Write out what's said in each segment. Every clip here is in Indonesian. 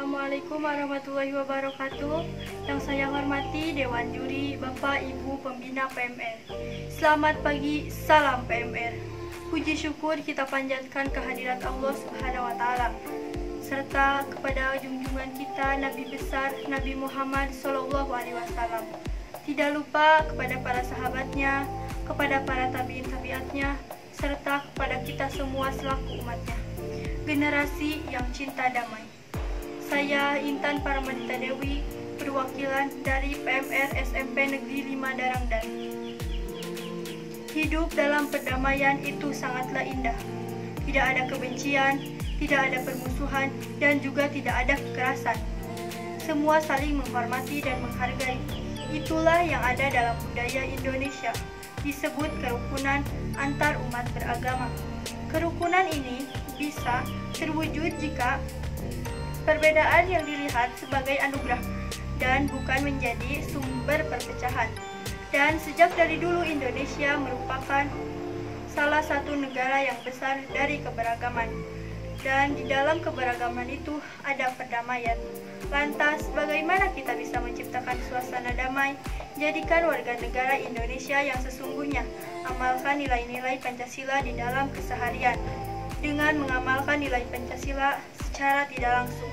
Assalamualaikum warahmatullahi wabarakatuh. Yang saya hormati Dewan Juri, Bapak Ibu Pembina PMR. Selamat pagi, salam PMR. Puji syukur kita panjatkan kehadirat Allah SWT serta kepada junjungan kita Nabi besar Nabi Muhammad SAW. Tidak lupa kepada para sahabatnya, kepada para tabi'in tabiatnya, serta kepada kita semua selaku umatnya. Generasi yang cinta damai. Saya Intan Paramadita Dewi, perwakilan dari PMR SMP Negeri 5 Darangdan. Hidup dalam perdamaian itu sangatlah indah. Tidak ada kebencian, tidak ada permusuhan, dan juga tidak ada kekerasan. Semua saling menghormati dan menghargai. Itulah yang ada dalam budaya Indonesia, disebut kerukunan antar umat beragama. Kerukunan ini bisa terwujud jika perbedaan yang dilihat sebagai anugerah dan bukan menjadi sumber perpecahan. Dan sejak dari dulu Indonesia merupakan salah satu negara yang besar dari keberagaman. Dan di dalam keberagaman itu ada perdamaian. Lantas bagaimana kita bisa menciptakan suasana damai? Jadikan warga negara Indonesia yang sesungguhnya. Amalkan nilai-nilai Pancasila di dalam keseharian. Dengan mengamalkan nilai Pancasila secara tidak langsung,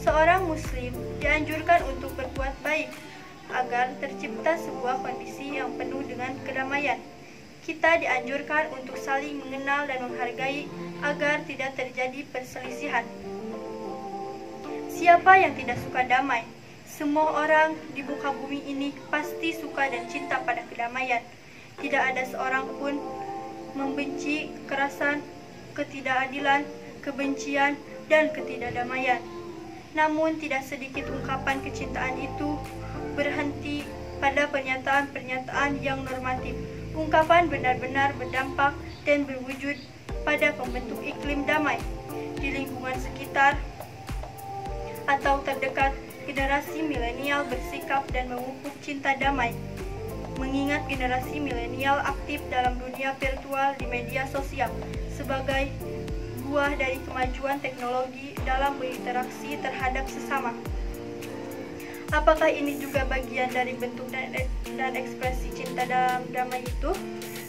seorang muslim dianjurkan untuk berbuat baik agar tercipta sebuah kondisi yang penuh dengan kedamaian. Kita dianjurkan untuk saling mengenal dan menghargai agar tidak terjadi perselisihan. Siapa yang tidak suka damai? Semua orang di muka bumi ini pasti suka dan cinta pada kedamaian. Tidak ada seorang pun membenci kekerasan, ketidakadilan, kebencian, dan ketidakdamaian. Namun tidak sedikit ungkapan kecintaan itu berhenti pada pernyataan-pernyataan yang normatif. Ungkapan benar-benar berdampak dan berwujud pada pembentuk iklim damai di lingkungan sekitar atau terdekat. Generasi milenial bersikap dan memupuk cinta damai. Mengingat generasi milenial aktif dalam dunia virtual di media sosial sebagai buah dari kemajuan teknologi dalam berinteraksi terhadap sesama. Apakah ini juga bagian dari bentuk dan ekspresi cinta dalam damai itu?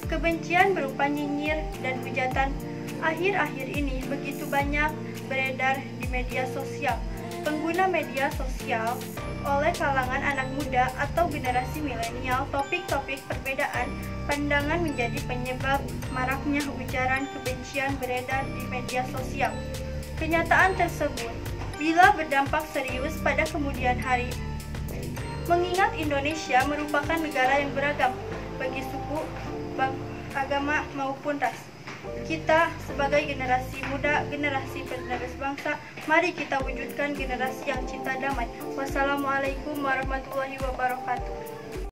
Kebencian berupa nyinyir dan hujatan akhir-akhir ini begitu banyak beredar di media sosial. Pengguna media sosial oleh kalangan anak muda atau generasi milenial, topik-topik perbedaan pandangan menjadi penyebab maraknya ujaran kebencian beredar di media sosial. Kenyataan tersebut bila berdampak serius pada kemudian hari. Mengingat Indonesia merupakan negara yang beragam bagi suku, agama maupun ras. Kita sebagai generasi muda, generasi penerus bangsa, mari kita wujudkan generasi yang cinta damai. Wassalamualaikum warahmatullahi wabarakatuh.